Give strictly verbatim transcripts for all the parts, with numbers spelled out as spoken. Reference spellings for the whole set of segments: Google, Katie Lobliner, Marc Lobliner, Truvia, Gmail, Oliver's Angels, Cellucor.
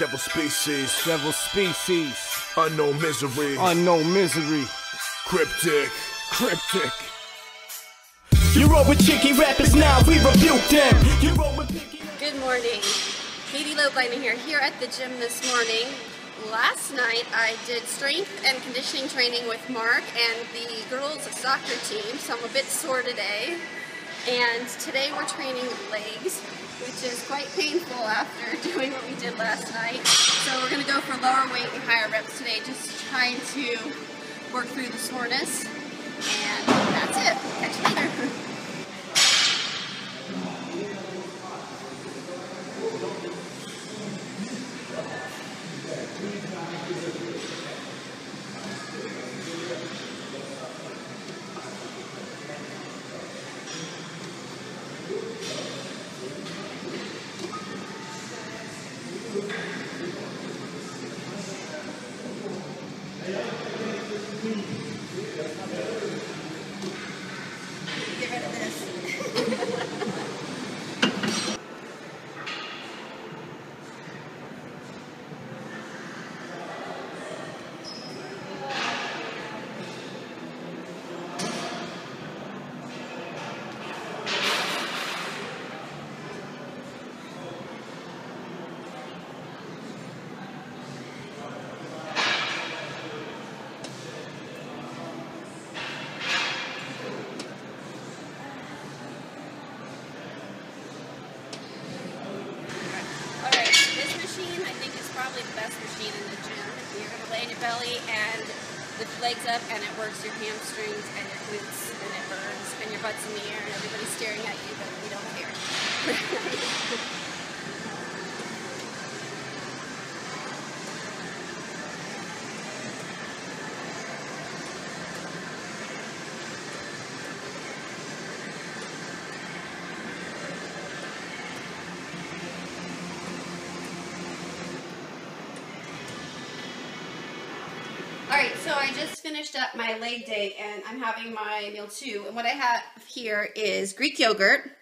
Devil species, devil species, unknown misery, unknown misery, cryptic, cryptic. You roll with cheeky rappers now, we rebuke them. You roll with picky. Good morning, Katie Lobliner here, here at the gym this morning. Last night I did strength and conditioning training with Marc and the girls' soccer team, so I'm a bit sore today. And today we're training legs, which is quite painful after doing what we did last night. So we're going to go for lower weight and higher reps today, just trying to work through the soreness. And that's it. Catch you later. Belly and lift your legs up, and it works your hamstrings and your glutes, and it burns, and your butt's in the air, and everybody's staring at you, but we don't care. Alright, so I just finished up my leg day and I'm having my meal too. And what I have here is Greek yogurt,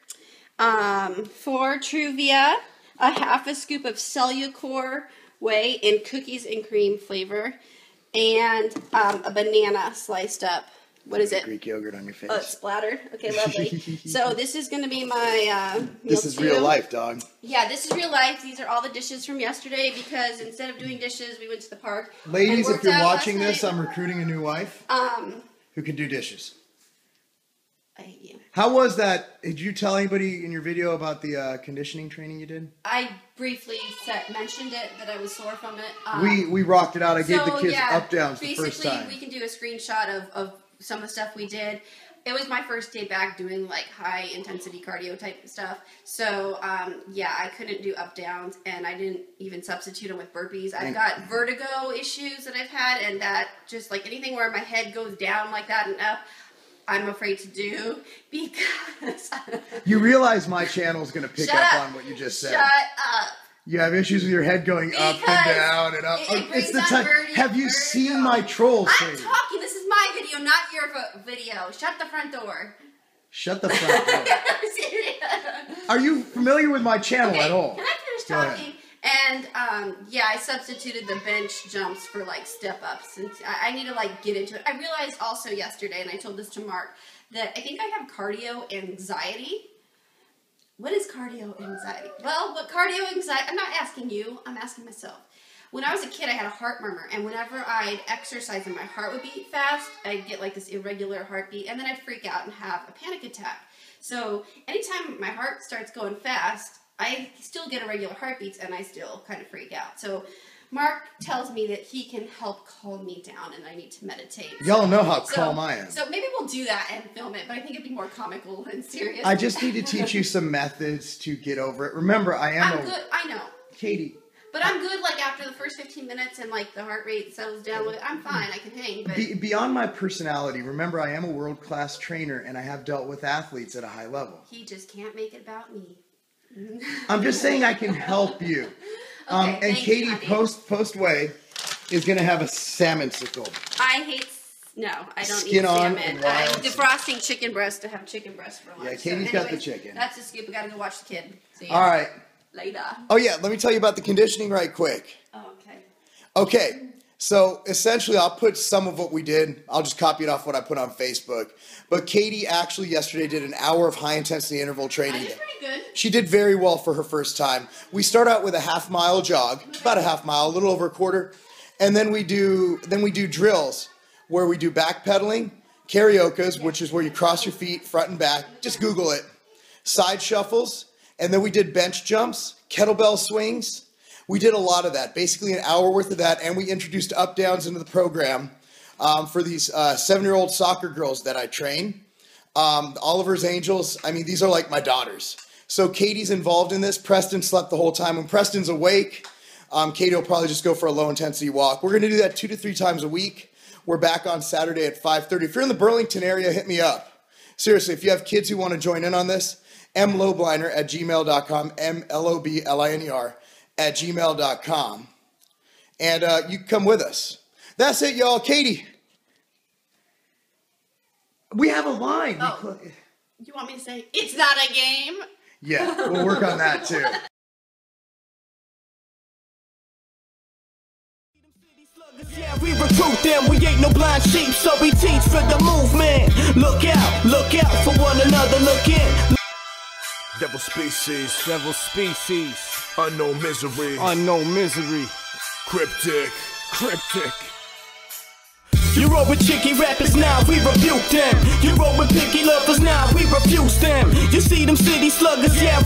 um, four Truvia, a half a scoop of Cellucor whey in cookies and cream flavor, and um, a banana sliced up. What is it? Greek yogurt on your face. Oh, it's splattered. Okay, lovely. So this is going to be my uh, meal This is too. Real life, dog. Yeah, this is real life. These are all the dishes from yesterday because instead of doing dishes, we went to the park. Ladies, if you're watching this, I'm recruiting a new wife um, who can do dishes. I hate you. How was that? Did you tell anybody in your video about the uh, conditioning training you did? I briefly set, mentioned it, that I was sore from it. Um, we we rocked it out. I so, gave the kids yeah, up-downs the first time. Basically, we can do a screenshot of... of some of the stuff we did. It was my first day back doing like high intensity cardio type stuff. So um, yeah, I couldn't do up downs and I didn't even substitute them with burpees. I've got vertigo issues that I've had, and that just like anything where my head goes down like that and up, I'm afraid to do because... You realize my channel's going to pick Shut up, up on what you just said. Shut up. You have issues with your head going because up and down and up. It, it it's the time. Vertigo, have you vertigo. seen my troll I'm thing? talking. This is my video, not your video. Shut the front door. Shut the front door. Are you familiar with my channel okay, at all? Can I finish talking? And um, yeah, I substituted the bench jumps for like step ups, and I, I need to like get into it. I realized also yesterday, and I told this to Marc, that I think I have cardio anxiety. What is cardio anxiety? Well, but cardio anxiety, I'm not asking you, I'm asking myself. When I was a kid, I had a heart murmur, and whenever I'd exercise and my heart would beat fast, I'd get like this irregular heartbeat, and then I'd freak out and have a panic attack. So anytime my heart starts going fast, I still get irregular heartbeats, and I still kind of freak out. So Marc tells me that he can help calm me down, and I need to meditate. Y'all know how so, calm I am. So maybe we'll do that and film it, but I think it'd be more comical than serious. I just need to teach you some methods to get over it. Remember, I am I'm a... good. I know. Katie. But I'm good, like, after the first fifteen minutes and, like, the heart rate settles down. I'm fine. I can hang. But... Be beyond my personality, remember, I am a world-class trainer, and I have dealt with athletes at a high level. He just can't make it about me. I'm just saying I can help you. Um, okay, and Katie you, Post Post Way is going to have a salmon sickle. I hate, no, I don't Skin eat salmon. I'm defrosting chicken breast to have chicken breast for lunch. Yeah, Katie's so, anyway, got the chicken. That's a scoop. I got to go watch the kid. So, yeah. All right. later. Oh, yeah. Let me tell you about the conditioning right quick. Oh, okay. Okay. So essentially, I'll put some of what we did. I'll just copy it off what I put on Facebook. But Katie actually yesterday did an hour of high-intensity interval training. That is pretty good. She did very well for her first time. We start out with a half-mile jog, about a half mile, a little over a quarter. And then we do then we do drills where we do backpedaling, karaokas, which is where you cross your feet front and back. Just Google it. Side shuffles. And then we did bench jumps, kettlebell swings. We did a lot of that, basically an hour worth of that, and we introduced up-downs into the program um, for these uh, seven-year-old soccer girls that I train. Um, Oliver's Angels, I mean, these are like my daughters. So Katie's involved in this. Preston slept the whole time. When Preston's awake, um, Katie will probably just go for a low-intensity walk. We're going to do that two to three times a week. We're back on Saturday at five thirty. If you're in the Burlington area, hit me up. Seriously, if you have kids who want to join in on this, m lobliner at gmail dot com, M L O B L I N E R. at gmail dot com, and uh, you can come with us. That's it, y'all. Katie, we have a line. Oh, you want me to say it's not a game? Yeah, we'll work on that too. Yeah, we recruit them, we ain't no blind sheep, so we teach for the movement. Look out, look out for one another, look in. Devil species, devil species. Unknown misery, unknown misery, cryptic, cryptic. You roll with cheeky rappers now, we rebuke them. You roll with picky lovers now, we refuse them. You see them city sluggers, yeah.